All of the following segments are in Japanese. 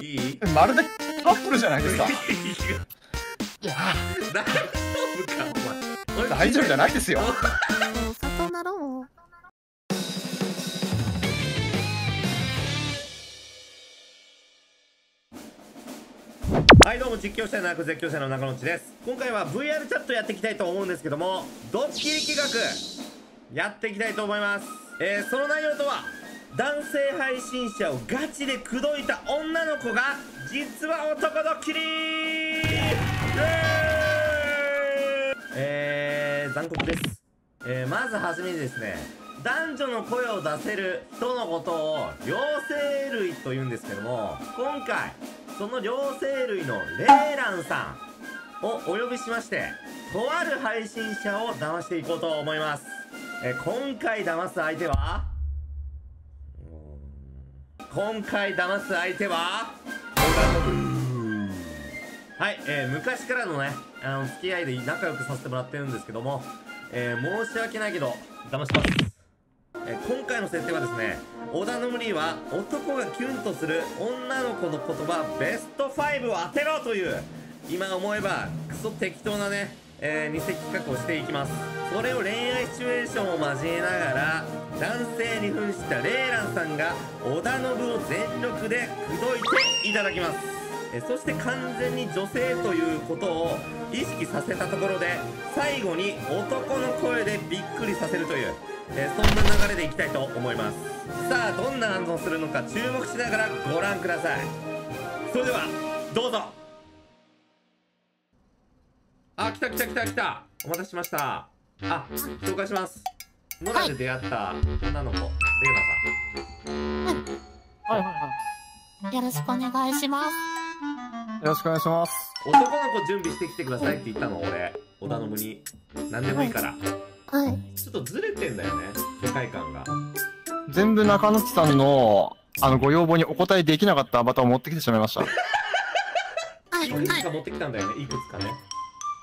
いい、まるでカップルじゃないですか。いや大丈夫かお前、大丈夫じゃないですよ。お砂糖なろう。はいどうも、実況者でなく絶叫者の中野内です。今回は VR チャットやっていきたいと思うんですけども、ドッキリ企画やっていきたいと思います。その内容とは、男性配信者をガチで口説いた女の子が実は男ドッキリ。残酷です。まずはじめにですね、男女の声を出せる人のことを両生類と言うんですけども、今回その両生類のレーランさんをお呼びしまして、とある配信者を騙していこうと思います。今回騙す相手ははい、昔からのね、付き合いで仲良くさせてもらってるんですけども、申し訳ないけど騙します。今回の設定はですね、織田信成は男がキュンとする女の子の言葉ベスト5を当てろという、今思えばクソ適当なね、偽企画をしていきます。それを恋愛シチュエーションを交えながら、男性に扮したレイランさんが織田信を全力で口説いていただきます。そして完全に女性ということを意識させたところで、最後に男の声でびっくりさせるという、そんな流れでいきたいと思います。さあどんな反応するのか注目しながらご覧ください。それではどうぞ。あ、来た来た来た来た、お待たせしました。あ、紹介します。野良で出会った女の子、レイナさん。はいはいはい、よろしくお願いします。よろしくお願いします。男の子準備してきてくださいって言ったの俺、織田信に。何でもいいから。はい、ちょっとずれてんだよね、世界観が。全部中野内さんのご要望にお答えできなかったアバターを持ってきてしまいました。いくつか持ってきたんだよね、いくつかね。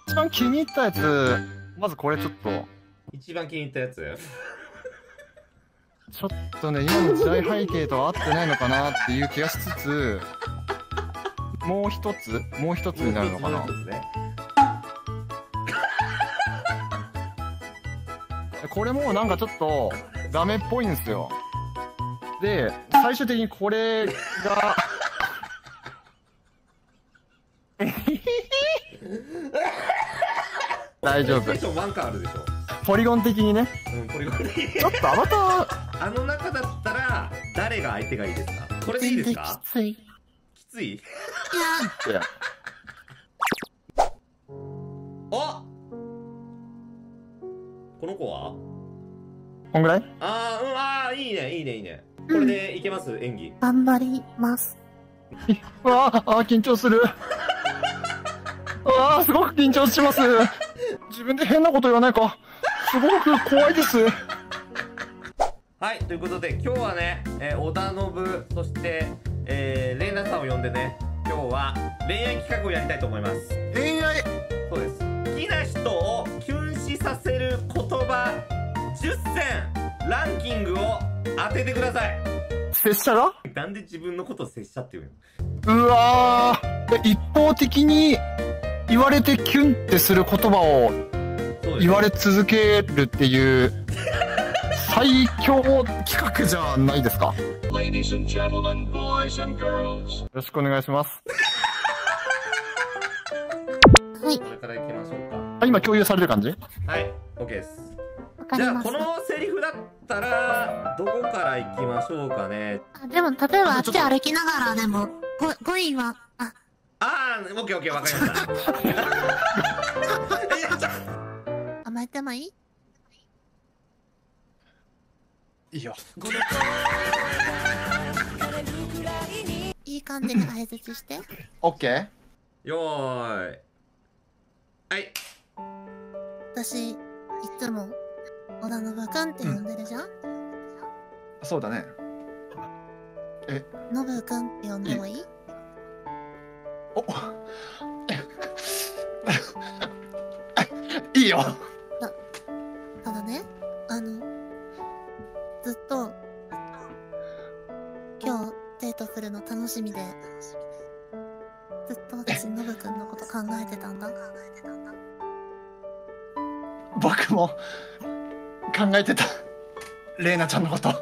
一番気に入ったやつ、まずこれちょっと。一番気に入ったやつちょっとね、今の時代背景とは合ってないのかなっていう気がしつつ、もう一つになるのかな。これもなんかちょっとダメっぽいんですよ。で、最終的にこれが大丈夫。ポリゴン的にね、ちょっとアバターあの中だったら誰が相手がいいですか。これでいいですか。きついきつい。あっ、この子はこんぐらい。あー、うん、あー、いいねいいねいいね。これでいけます、演技。頑張ります。わあ、緊張する。わあ、すごく緊張します。自分で変なこと言わないか、すごく怖いです。はい、ということで今日はね、織田信、そして、レイナさんを呼んでね、今日は恋愛企画をやりたいと思います。恋愛、そうです。好きな人をキュンさせる言葉10選ランキングを当ててください。拙者がなんで自分のことを拙者って言うの。うわー、一方的に言われてキュンってする言葉を言われ続けるっていう最強企画じゃないですか。よろしくお願いします。これから行きましょう。今共有される感じ。はい、 OK です。じゃあこのセリフだったらどこから行きましょうかね。でも例えばあっち歩きながらでも5位はあー OKOK わかりました甘えてもいい？いいよ。いい感じに挨拶して OK。 よーい、はい。私いつも織田信君って呼んでるじゃん、うん、そうだね。え、信君って呼んでもいい？おいいよ。ただね、ずっと今日デートするの楽しみで。ずっと私、ノブ君のこと考えてたんだ。僕も考えてた、玲奈ちゃんのこと。ずっ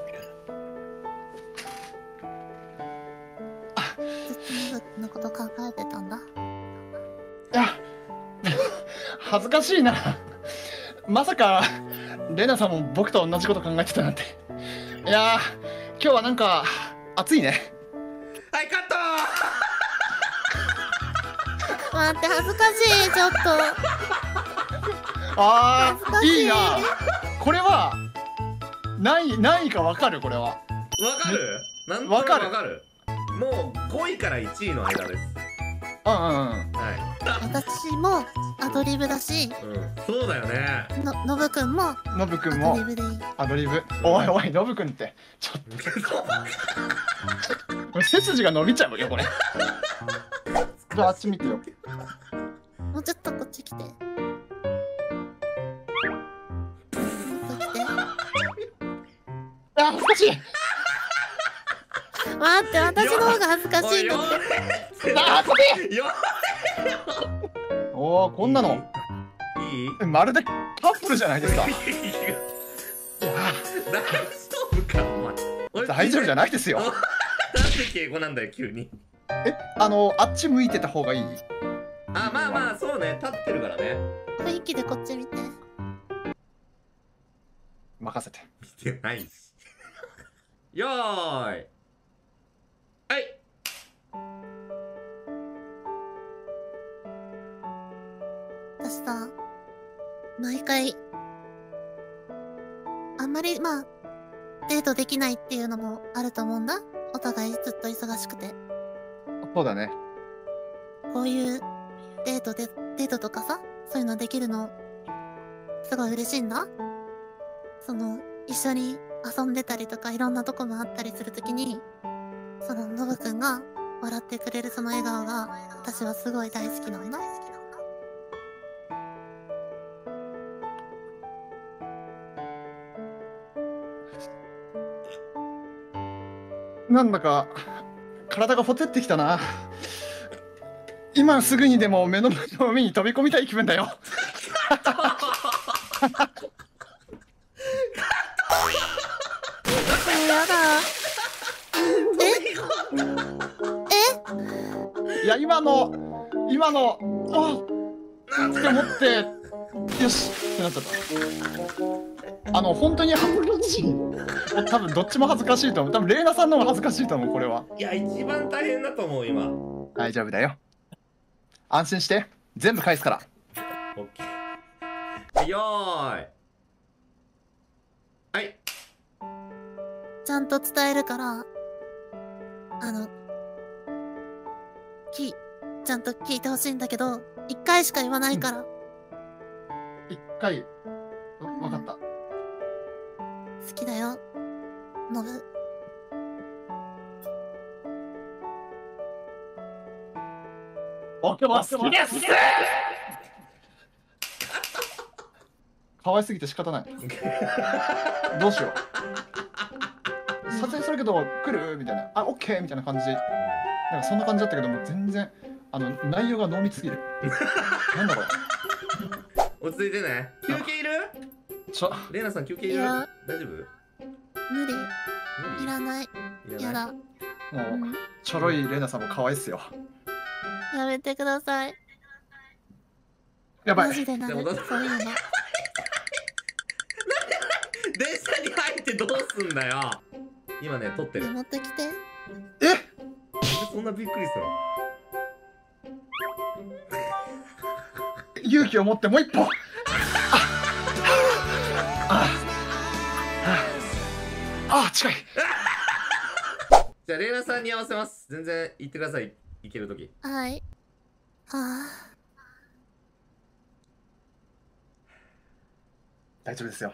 とノブ君のこと考えてたんだ。いや、恥ずかしいな。まさか玲奈さんも僕と同じこと考えてたなんて。いやー、今日はなんか暑いね。はい、カットー。待って、恥ずかしい。ちょっとあー、いいなこれは。何位か分かる？これはわかる？なん分かる？分かる。もう5位から1位の間です。うんうんうん、はい、私もアドリブだし、うん、そうだよね。ノブくんもアドリブでいい。アドリブ。おいおい、ノブくんってちょっとこれ背筋が伸びちゃうよこれ。じゃああっち見てよ。もうちょっとこっち来て。もっと来て。あ、恥ずかしい。待って、私の方が恥ずかしいんだって。あ、遊びよ。おお、こんなのいい。まるでカップルじゃないですか。いや、大丈夫かお前。大丈夫じゃないですよ。なんで敬語なんだよ急に。え、あっち向いてた方がいい？あ、まあまあ、そうね、立ってるからね。雰囲気でこっち見て。任せて。見てないし。よーい。はい。私さ、毎回あんまり、まあデートできないっていうのもあると思うんだ。お互いずっと忙しくて。そうだね。こういうデートとかさ、そういうのできるのすごい嬉しいんだ。その、一緒に遊んでたりとか、いろんなとこもあったりするときに、そのノブくんが笑ってくれるその笑顔が私はすごい大好きなんだ。なんだか体がほてってきたな。今すぐにでも目の前の海に飛び込みたい気分だよ。やだ。いや、今のあって思って、よしってなっちゃった。本当に恥ずかしい。多分どっちも恥ずかしいと思う。多分玲奈さんの方が恥ずかしいと思うこれは。いや、一番大変だと思う今。大丈夫だよ、安心して、全部返すから。オッケー。よーい、はい。ちゃんと伝えるから、ちゃんと聞いてほしいんだけど、一回しか言わないから。一回？わかった。好きだよ、ノブ。僕も好きです。可愛すぎて仕方ない。どうしよう。撮影するけど来る？みたいな。あ、オッケーみたいな感じ。なんかそんな感じだったけども、全然内容が濃密すぎる。なんだこれ。落ち着いてね。休憩いる？玲奈さん休憩いる？大丈夫？無理。いらない。やだ。もうちょろい玲奈さんも可愛いっすよ。やめてください。やばい。マジでなる。そういうの。なんで電車に入ってどうすんだよ。今ね撮ってる。持ってきて。え？そんなびっくりしたの。勇気を持ってもう一歩。ああ、近い。じゃあ玲奈さんに合わせます。全然行ってください、行ける時。はい。ああ、大丈夫ですよ。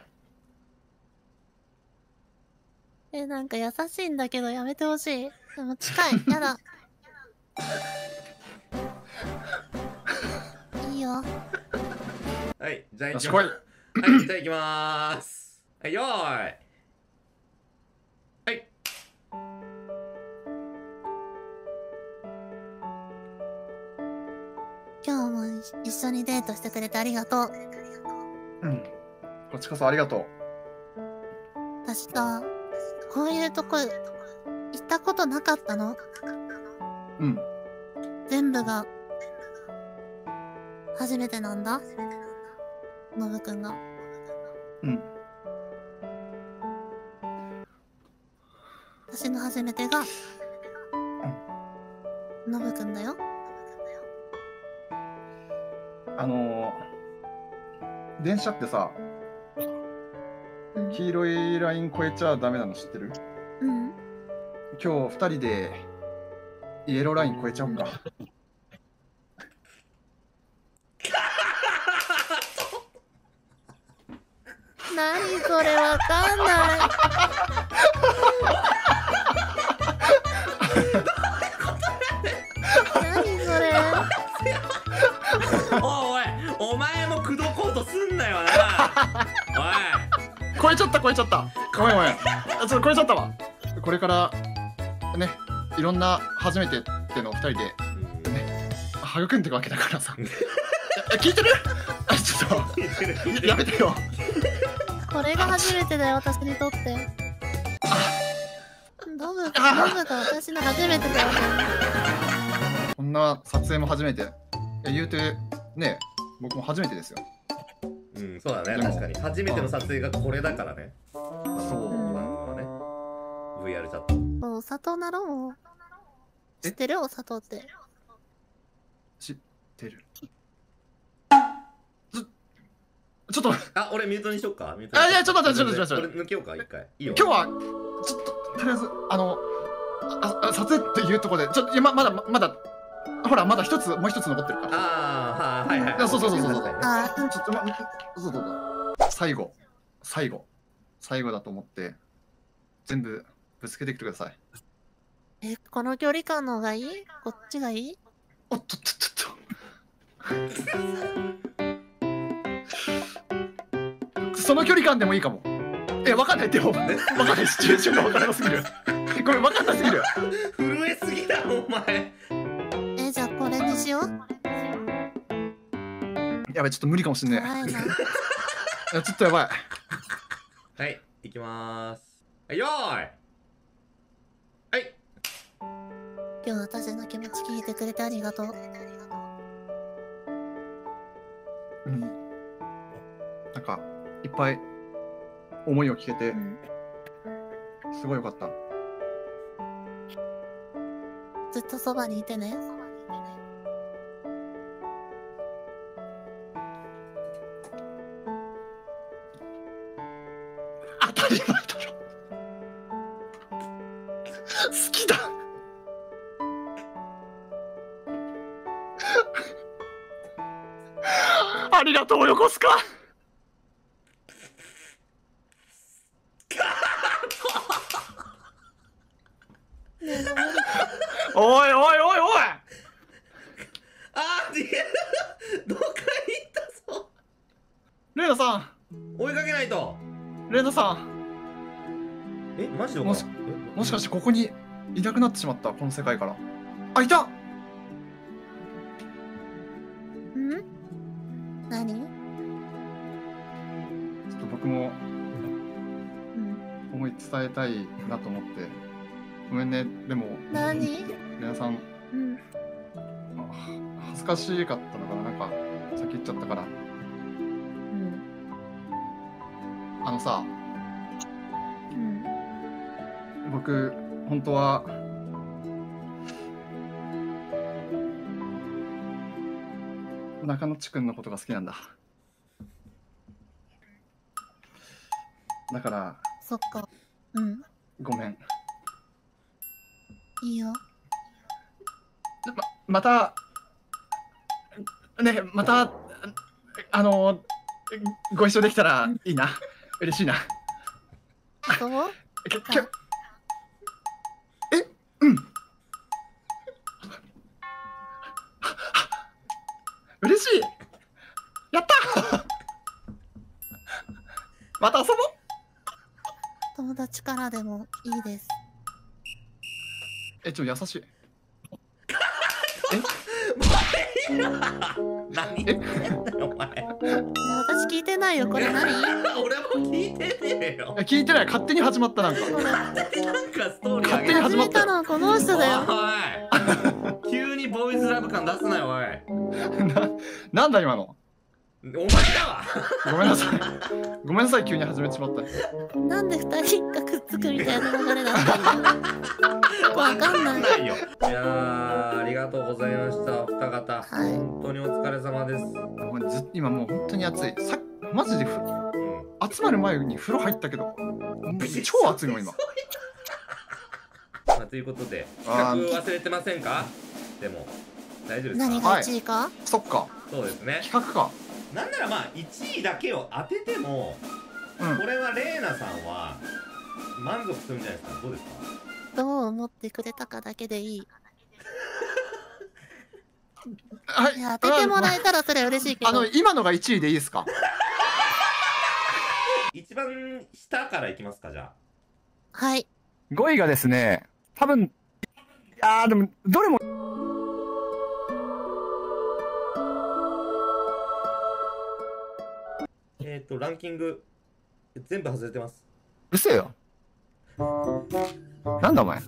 なんか優しいんだけど、やめてほしい。でも近い。やだ。いいよ。はい、じゃあ行きます。はい、じゃあ行きまーす。はい、よーい。はい。今日も一緒にデートしてくれてありがとう。うん。こっちこそありがとう。確か、こういうとこ行ったことなかったの？うん。全部が、初めてなんだ。ノブくんが。うん。私の初めてが、ノブくんだよ。電車ってさ、うん、黄色いライン越えちゃダメなの知ってる？うん。今日二人でイエローライン越えちゃおうか。うん、何それ、わかんない。お前も口説こうとすんなよな。おい、超えちゃった。ごめんごめん。あ、ちょっと超えちゃったわ。これからね、いろんな初めてってのを二人でね、育んでいくわけだからさ。聞いてる？あ、ちょっとやめてよ。これが初めてだよ、私にとって。どうか私の初めてだよ。こんな撮影も初めて。言うてね、僕も初めてですよ。うん、そうだね、確かに初めての撮影がこれだからね。そう、今のはね、VR チャット。もうお砂糖なろも。知ってる？お砂糖って。知ってる。ちょっと、あ、俺ミュートにしよっか。あ、いや、ちょっと待って、ちょっと。俺抜けようか、一回。いいよ。今日は、ちょっと、とりあえず、撮影っていうところで、ちょっと、まだ。ほら、まだもう一つ残ってるから。ああ、はいはい、そう。ああ、ちょっと待って、そう。最後だと思って全部ぶつけてきてください。え、この距離感の方がいい？こっちがいい？おっとっとっとその距離感でもいいかも。え、わかんないってよ。わかんない、シチュエーションがわからなすぎる。これわかんなすぎる。震えすぎだろお前。これにしよう。やばい、ちょっと無理かもしんねえ。ちょっとやばい。はい、いきまーす。はい、よーい。はい。今日私の気持ち聞いてくれてありがとう。うん。なんか、いっぱい思いを聞けて、すごいよかった。ずっとそばにいてね。当たり前だろ。好きだ。ありがとうよこすか。おい。あー、どっか行ったぞ。レイナさん、追いかけないと。レイナさん。え、マジで？もしかしてここにいなくなってしまった、この世界から。あ、いた。ん？何？ちょっと僕も思い伝えたいなと思って。ごめんね、でも。何？レイナさん。うん。恥ずかしかったのかな、なんか先言っちゃったから。うん。あのさ。僕、本当は中野地君のことが好きなんだ。だから。そっか。うん。ごめん。いいよ。またね、またご一緒できたらいいな。嬉しいな。そう？うん、嬉しい。やったー。また遊ぼう。友達からでもいいです。え、ちょ、優しい。え、何言ってんだよお前。私聞いてないよこれ何。俺も聞いてねえよ。聞いてない。勝手に始まったなんか。勝手になんかストーリー。勝手に始まったのはこの人だよ。急にボーイズラブ感出すなよおい。なんだ今の。お前だわ。ごめんなさい。ごめんなさい急に始めちまった。なんで二人がくっつくみたいな流れだったんだ。わかんないよ。いやーありがとうございましたお二方、はい、本当にお疲れ様です。今もう本当に暑い。さマジで集まる前に風呂入ったけど超暑いの今ということで企画忘れてませんか。でも大丈夫ですか。何が1位か、はい、そっかそうですね企画か。なんならまあ1位だけを当てても、うん、これは玲奈さんは満足するんじゃないですか。どうですか。どう思ってくれたかだけでいい。はい、当ててもらえたらそれ嬉しいけど。今のが1位でいいですか。一番下からいきますかじゃあ。はい。5位がですね、多分、あーでもどれも。ランキング全部外れてます。うそよ。なんだお前。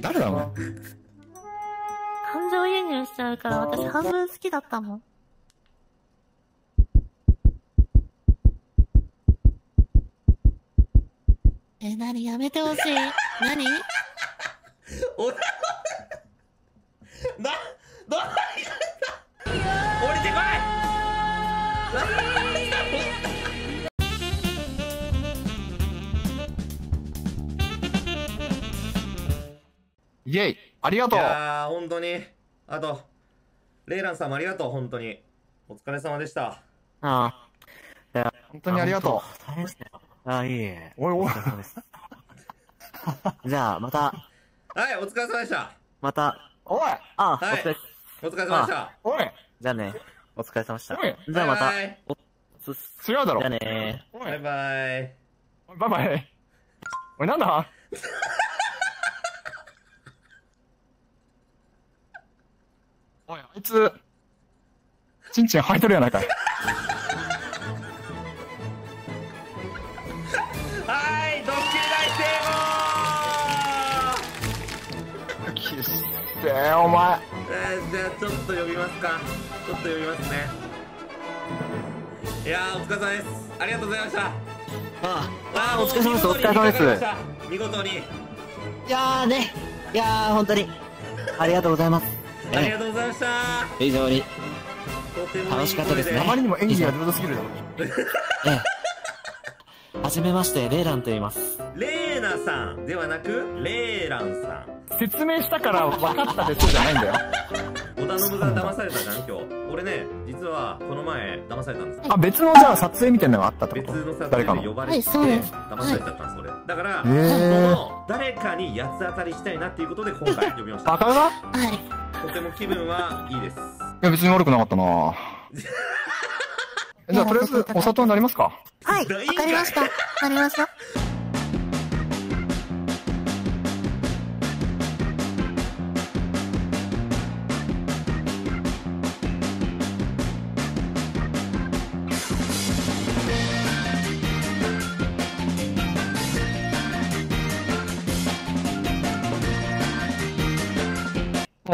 誰だお前。感情輸入しちゃうから私半分好きだったもん。何やめてほしい。何？おなどない降りてこい。イエイありがとう。いやー本当にあとレイランさんもありがとう。本当にお疲れ様でした。ああいや本当にありがとう。ああいいえおいおいじゃあまたはいお疲れ様でした。またおいああお疲れ様でした。おいじゃあねお疲れ様でした。じゃあまた違うだろ。じゃあねバイバイバイバイ。おいなんだおい、あいつ、ちんちん履いとるやないかい。はい、ドッキリ大成功。きっせー、お前。じゃあ、ちょっと呼びますか。ちょっと呼びますね。いやー、お疲れ様です。ありがとうございました。お疲れ様です。お疲れ様です。見事に。いやーね、いやー、本当に。ありがとうございます。ありがとうございました。非常に楽しかったですね。あまりにも演技が上手すぎるだろう。はじめましてレイランと言います。レイナさんではなくレイランさん。説明したから分かったですじゃないんだよ。織田信長騙されたじゃん今日。俺ね実はこの前騙されたんです。あ別のじゃあ撮影みたいなのがあったってこと。別の撮影で呼ばれて騙されちゃったんです俺。だからこの誰かに八つ当たりしたいなっていうことで今回呼びました。バカだはいとても気分はいいです。いや別に悪くなかったな。じゃあとりあえずお砂糖になりますか。はいわかりましたなりました。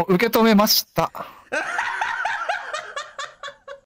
受け止めました。